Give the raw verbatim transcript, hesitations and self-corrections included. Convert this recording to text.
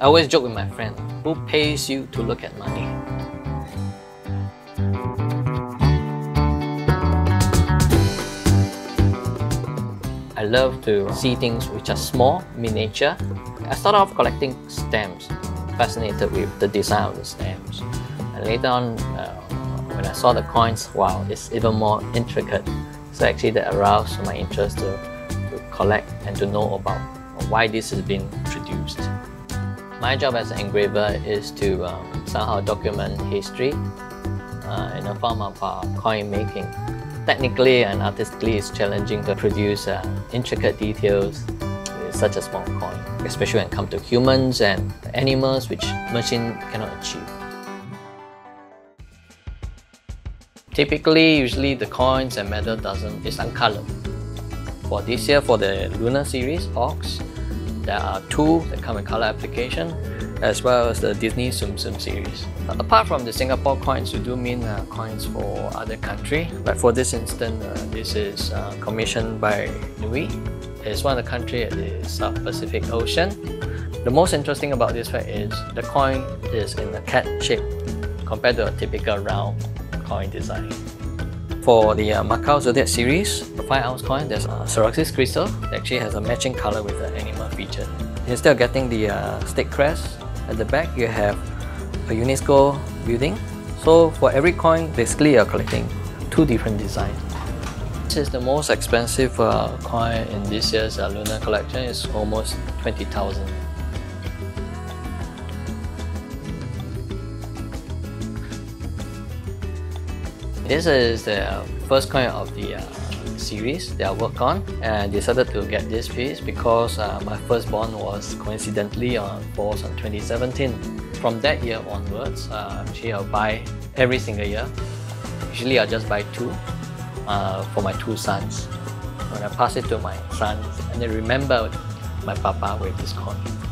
I always joke with my friend, who pays you to look at money? I love to see things which are small, miniature. I started off collecting stamps, fascinated with the design of the stamps. And later on, uh, when I saw the coins, wow, it's even more intricate. So actually that aroused my interest to, to collect and to know about why this has been produced. My job as an engraver is to um, somehow document history uh, in the form of uh, coin making. Technically and artistically, it's challenging to produce uh, intricate details with such a small coin, especially when it comes to humans and animals, which machine cannot achieve. Typically, usually the coins and metal doesn't, it's uncolored. For this year, for the Lunar Series, Ox, there are two that come in color application, as well as the Disney Tsum Tsum series. Apart from the Singapore coins, we do mint uh, coins for other country. But for this instance, uh, this is uh, commissioned by Nui. It's one of the country at the South Pacific Ocean. The most interesting about this fact is the coin is in a cat shape compared to a typical round coin design. For the uh, Macau Zodiac series, the five ounce coin, there's a Seroxis crystal that actually has a matching color with the animal feature. Instead of getting the uh, stick crest, at the back you have a UNESCO building. So for every coin, basically you're collecting two different designs. This is the most expensive uh, coin in this year's uh, Lunar collection. It's almost twenty thousand. This is the first coin of the uh, series that I worked on, and I decided to get this piece because uh, my firstborn was coincidentally on born on twenty seventeen. From that year onwards, uh, actually I'll buy every single year. Usually I just buy two uh, for my two sons. When I pass it to my sons, and they remember my papa with this coin.